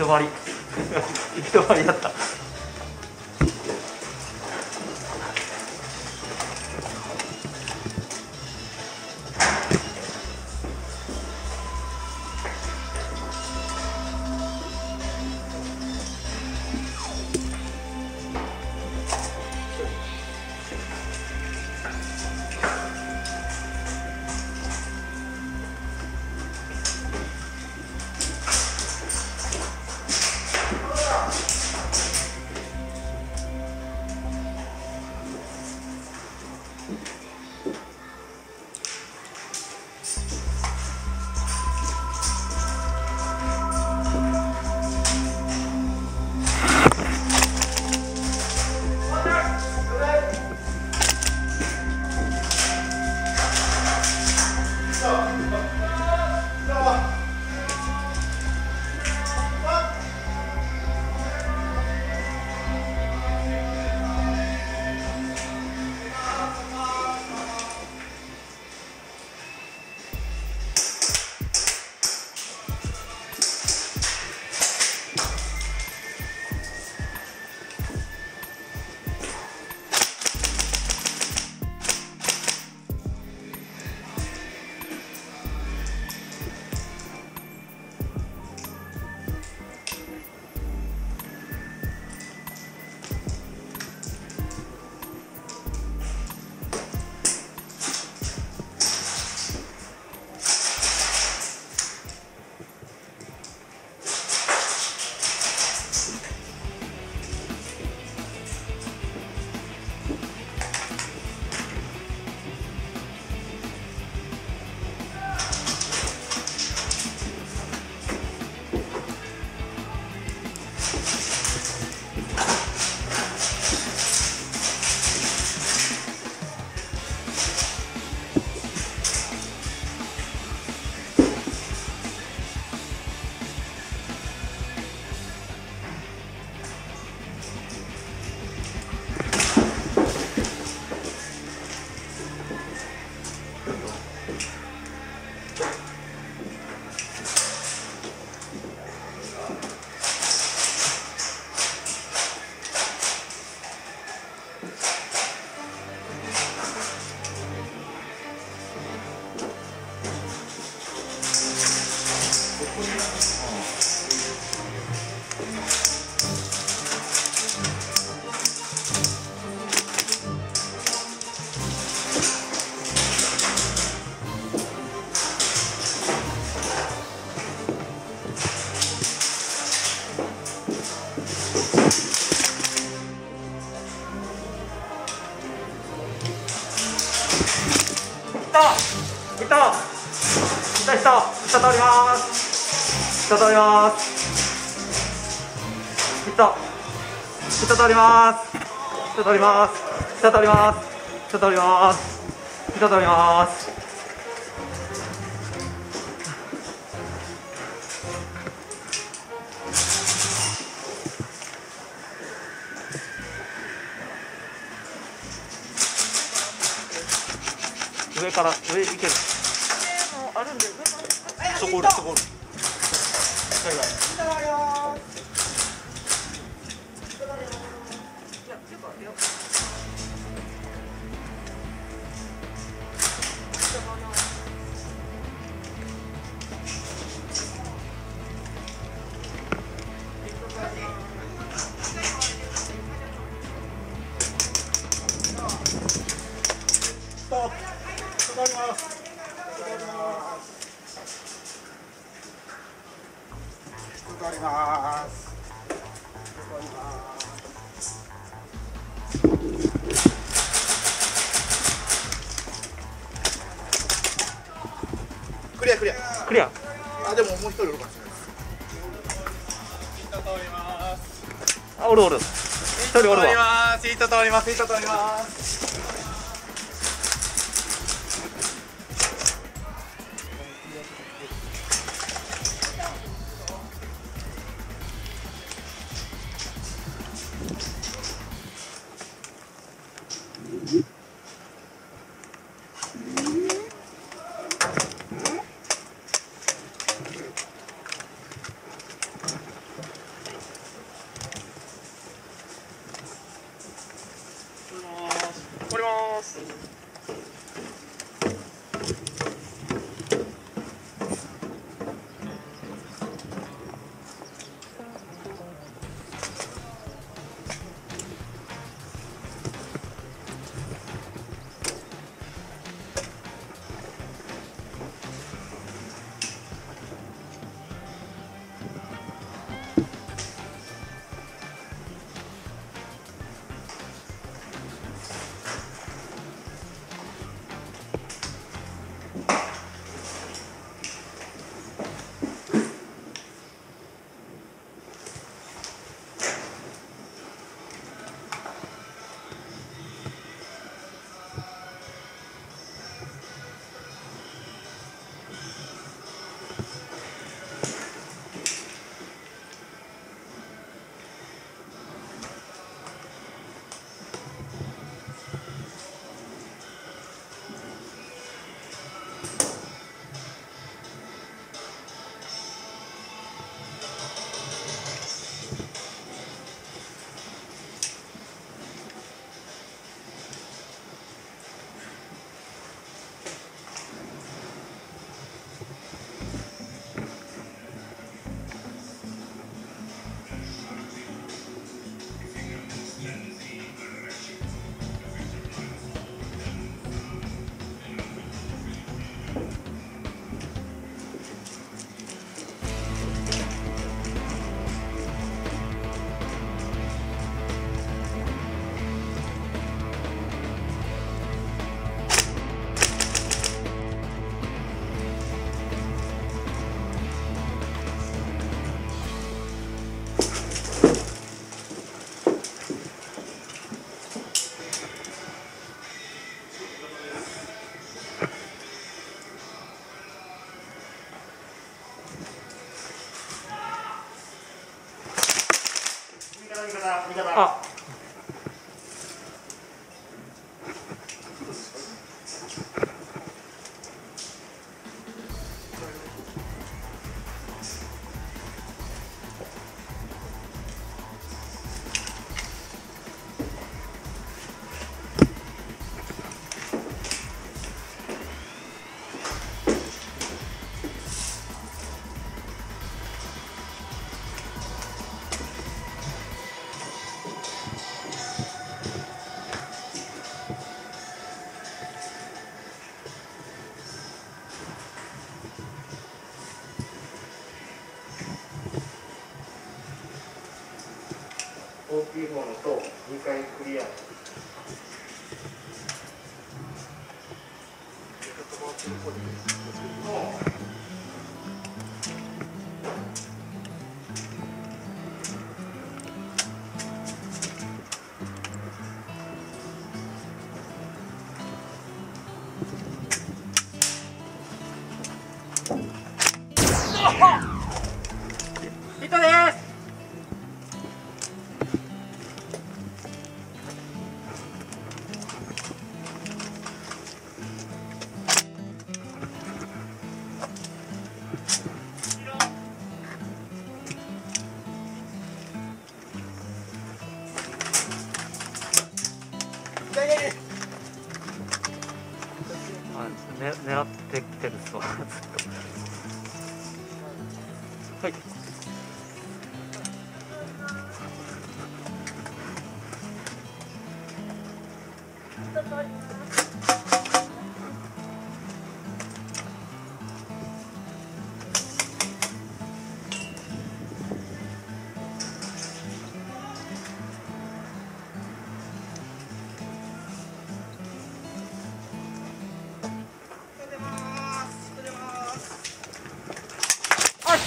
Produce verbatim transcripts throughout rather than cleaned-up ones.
き止まり行き止まりだった。下取ります下取ります下取ります下取ります下取ります下取ります。上から上行けるあるんで、そこおるそこおる。はいはい。一人おるわ。一人おるわ。一人おります。一人おります。ます。あ大きいものとにかいクリア。ヒットです。ね、狙ってきてるそうはい。ヒ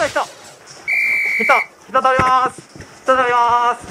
ット、ヒット、ヒット取ります。ヒット取ります。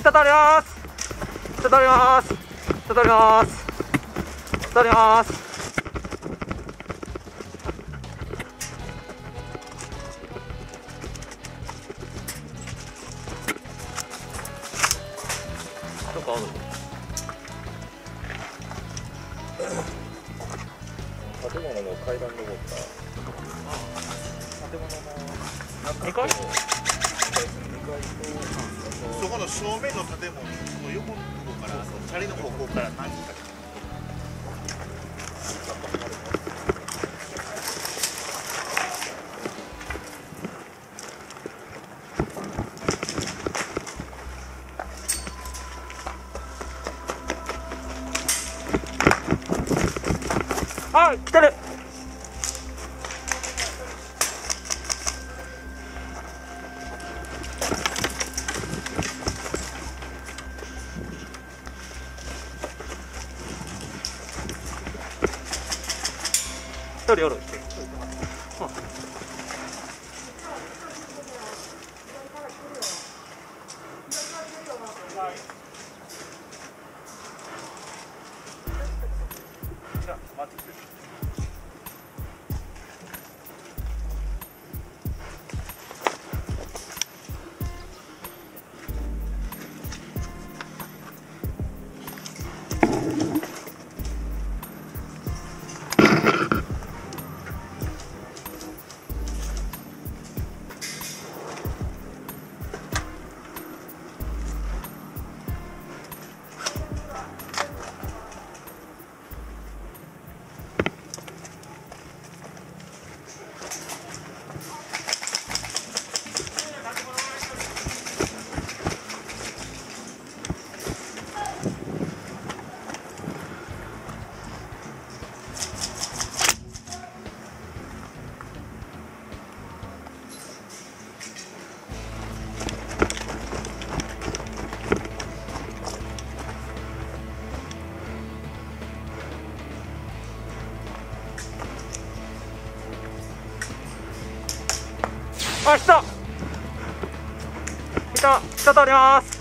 下通ります。下通ります。下通ります。下通ります。どこあるの？建物の階段登った。建物のにかい？そこの正面の建物の横の方から、チャリの方向から何人か来て。あ、来てる。一人おる。あ、来た来た来た、通ります。